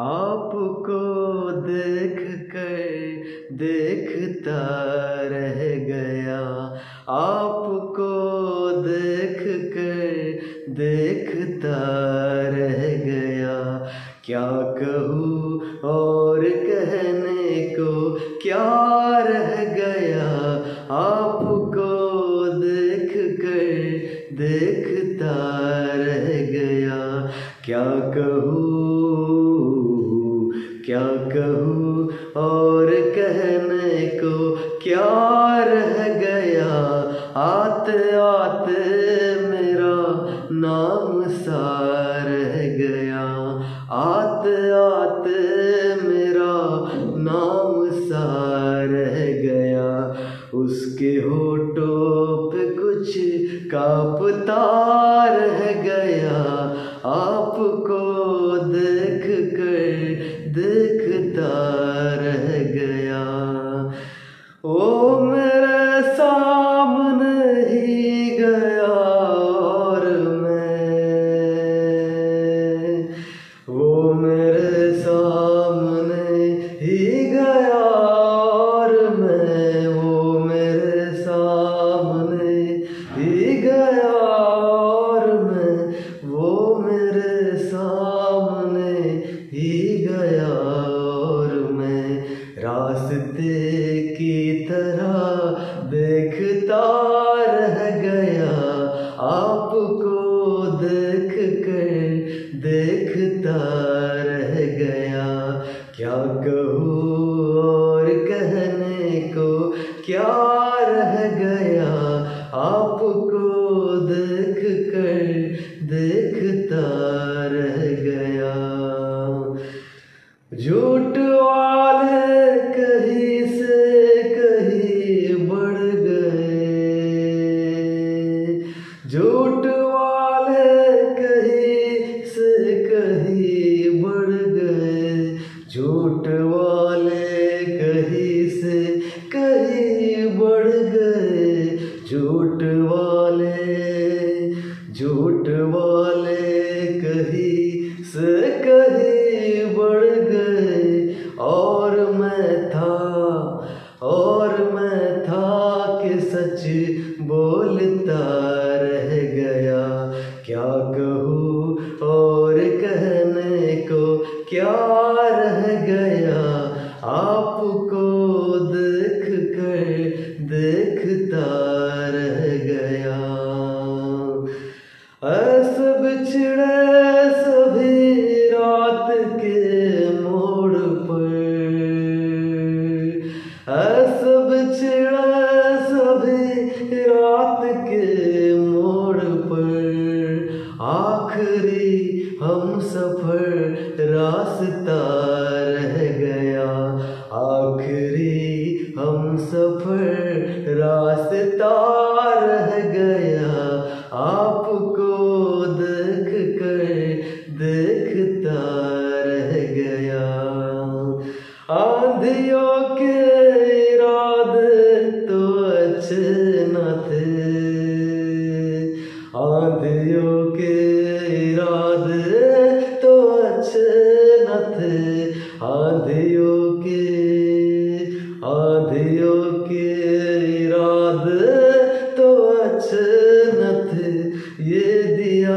आपको देख कर देखता रह गया, आपको देख कर देखता रह गया। क्या कहूँ और कहने को क्या रह गया, आपको देख कर देखता रह गया। क्या कहूँ और कहने को क्या रह गया। आते आते मेरा नाम सा रह गया, आते आते मेरा नाम सा रह गया। उसके होठों पे कुछ कांपता रह गया, आपको देख कर देखता रह गया। ओ मेरे सामने ही गया और मैं, वो मेरे सामने ही गया और मैं, वो मेरे सामने ही गया और मैं, वो मेरे सामने ही गया और मैं। रास्ते की तरह देखता रह गया, आपको देख कर देखता रह गया। क्या कहूँ और कहने को क्या रह गया, आपको देख कर देखता रह गया। झूठ वाले कहीं से कहीं बढ़ गए, झूठ वाले कहीं से कहीं बढ़ गए, झूठ वाले कहीं से कहीं बढ़ गए। झूठ वाले कहीं से कहीं बढ़ गए। और मैं था कि सच बोलता रह गया। क्या कहूँ और कहने को क्या रह गया, आपको देख कर देखता रह गया। ऐसे बिछड़े आखिरी हम सफर रास्ता रह गया, आखिरी हम सफर रास्ता रह गया। आपको देख कर देखता रह गया। आंधियों के इरादे तो अच्छे न थे, आंधियों के इरादे तो अच्छे न थे, आंधियों के इरादे तो अच्छे न थे। ये दिया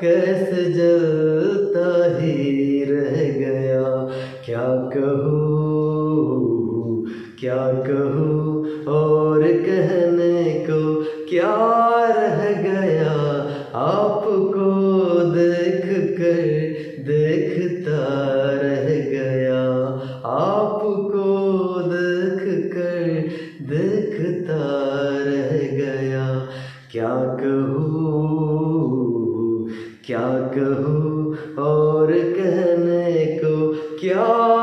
कैसे जलता ही रह गया। क्या कहूँ और कहने को क्या रह गया, आपको देख कर देखता रह गया, आपको देख कर देखता रह गया। क्या कहूँ और कहने को क्या